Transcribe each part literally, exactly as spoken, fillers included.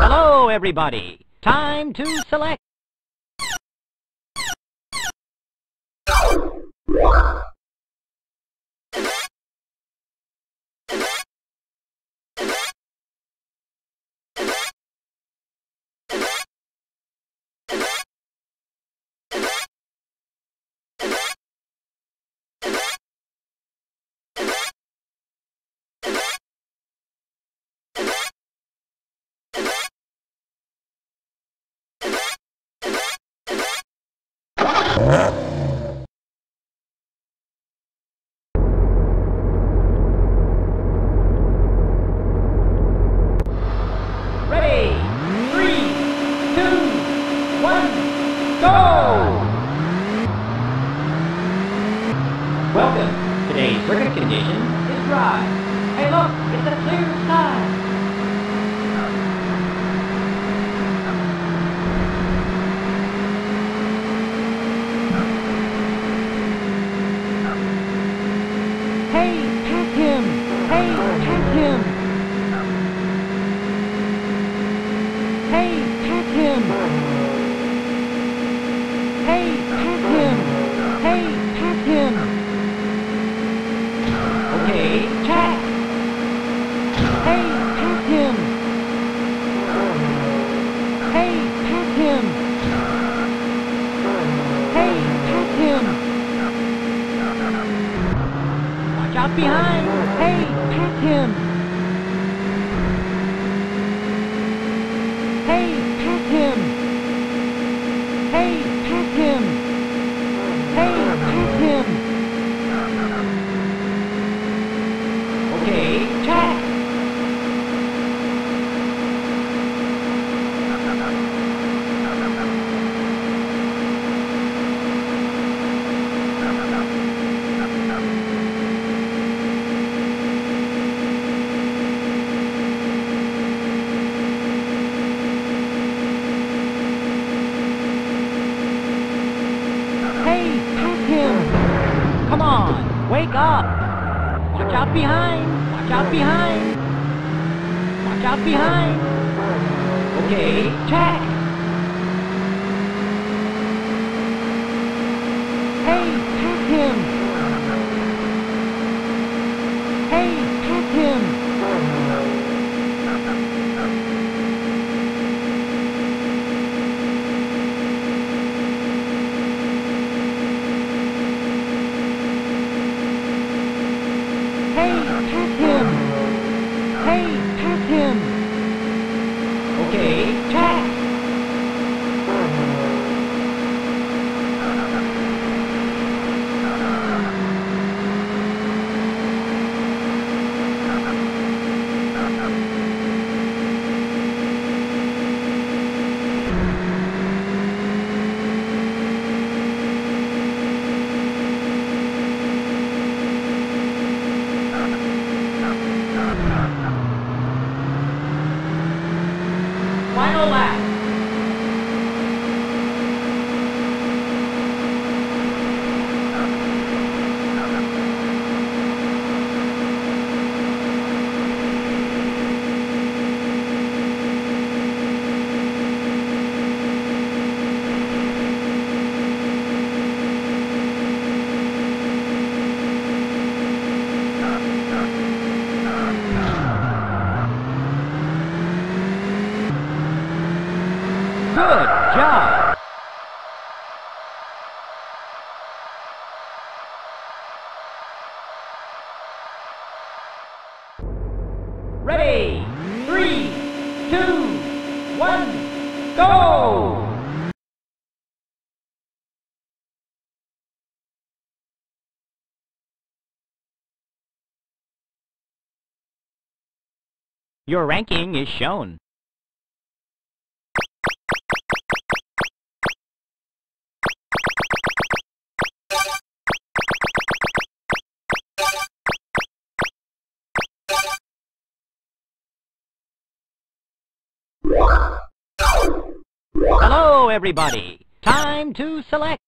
Hello everybody, time to select. Behind! Hey, pack him! Hey, pack him! Hey, pack him! Hey, pack him! Okay, pack! Wake up! Watch out behind! Watch out behind! Watch out behind! Okay, check! Hey, pack him! Hey, pack him! Good job! Ready! Three, two, one, go! Your ranking is shown. Hello, everybody. Time to select.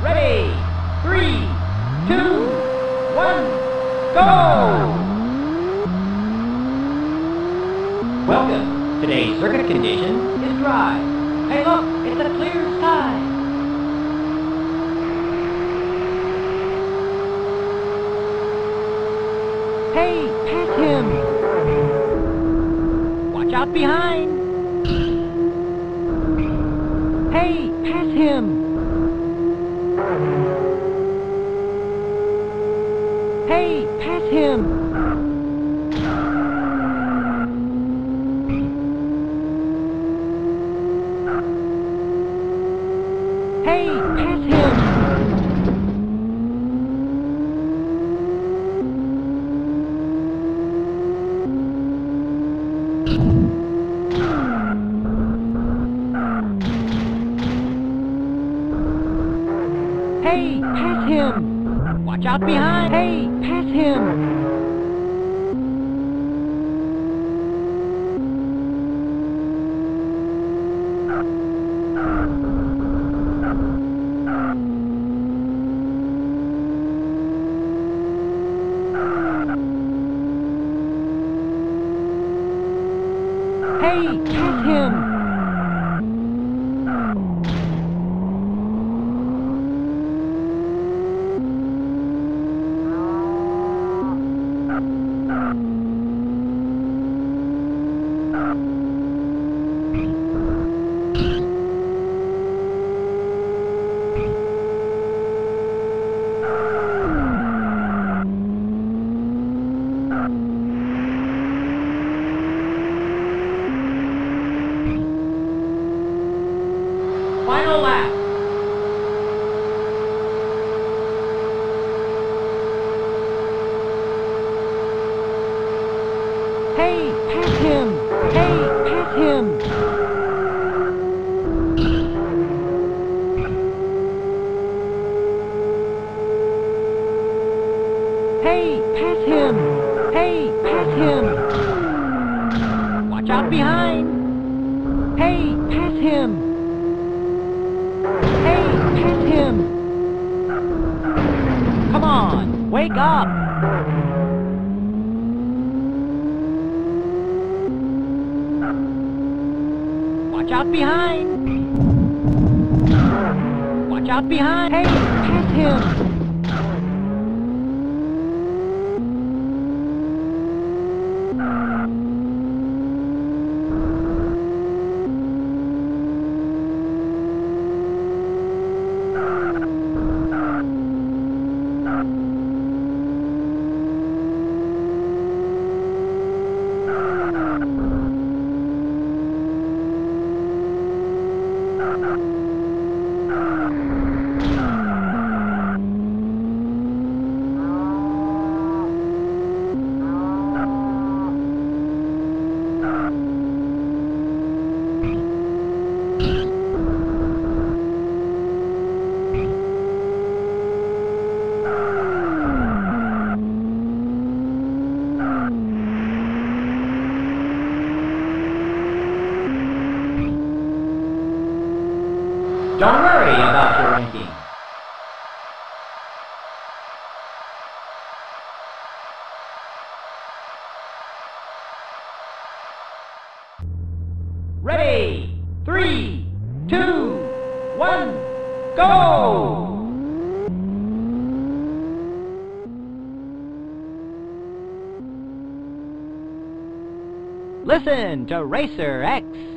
Ready, three, two, one, go! Welcome. Today's circuit condition is dry. Hey look, it's a clear sky. Hey, catch him! Watch out behind! Hey, pass him! Hey, pass him! Hey, pass him! Hey, pass him! Watch out behind! Hey, pass him! Hey, pass him! Final lap. Hey, pass him. Hey, pass him. Hey, pass him. Hey, pass him. Watch out behind. Hey, pass him. Hey, pass him! Come on, wake up! Watch out behind! Watch out behind! Hey, pass him! Don't worry about your ranking. Ready, three, two, one, go! Listen to Racer X.